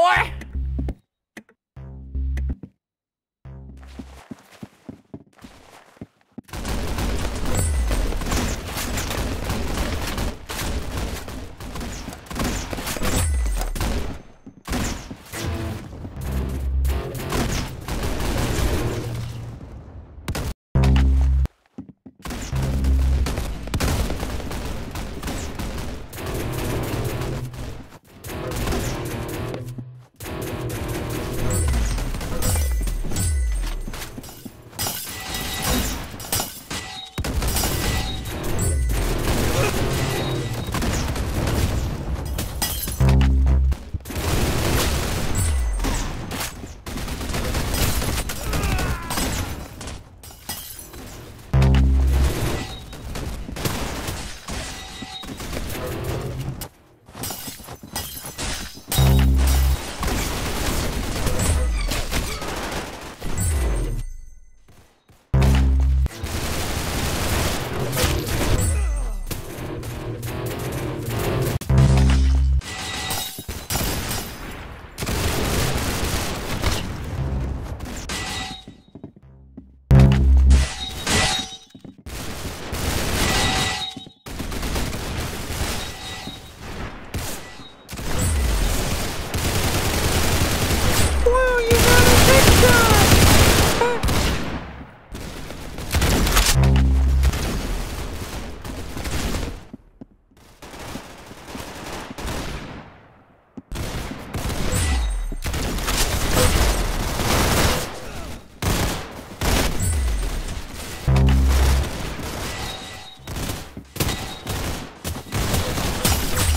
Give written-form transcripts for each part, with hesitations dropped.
boy!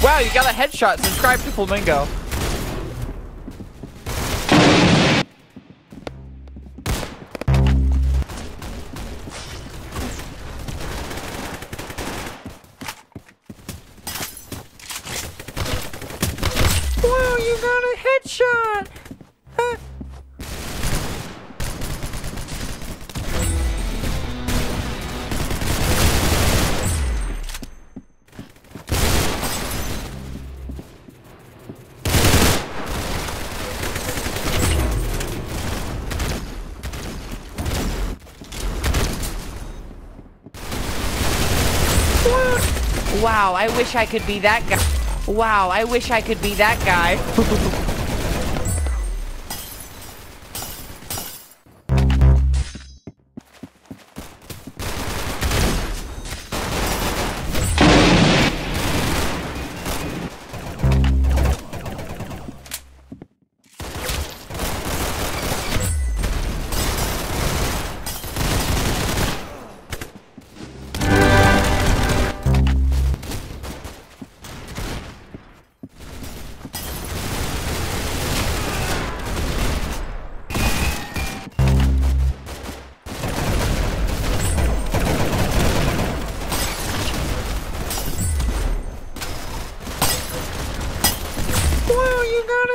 Wow, you got a headshot. Subscribe to Flamingo. Wow, you got a headshot. Huh. Wow, I wish I could be that guy. Wow, I wish I could be that guy.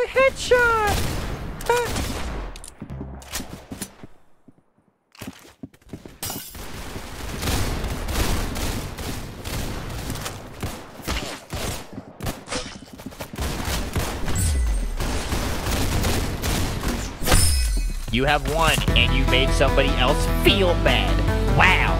Headshot! You have won, and you made somebody else feel bad. Wow!